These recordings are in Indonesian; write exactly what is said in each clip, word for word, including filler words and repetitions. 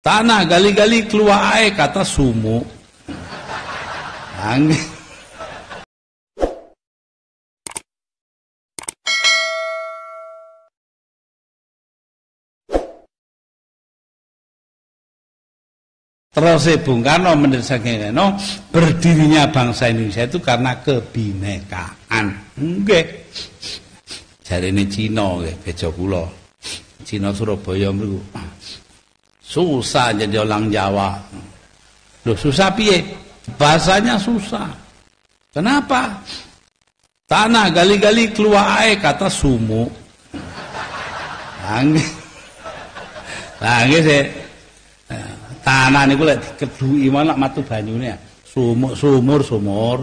Tanah gali-gali keluar air kata sumu. Angin. Terus Bung Karno mendesakannya, no, berdirinya bangsa Indonesia itu karena kebinekaan. Nggih. Jarene Cina nggih, bejo kula. Cina Surabaya mriku. Susah jadi orang Jawa. Loh, susah piye? Bahasanya susah. Kenapa? Tanah gali-gali keluar air kata sumu. Nangis. Nangis ya. Tanah ini gue dikeduhi malah matu banyunya sumur, sumur, sumur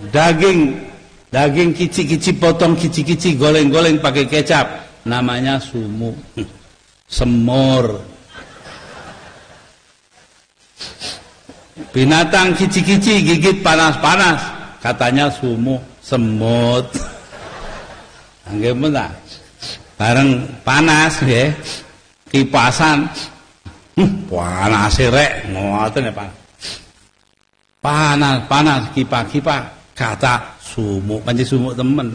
daging daging kici-kici potong kici-kici goleng-goleng pakai kecap namanya sumu semur binatang kici-kici gigit panas-panas katanya sumu semut anggapnya bareng panas ya kipasan. Panas rek, ngoten ya panas. Panas, panas, kipak-kipak, kata sumuk, panci sumuk temen.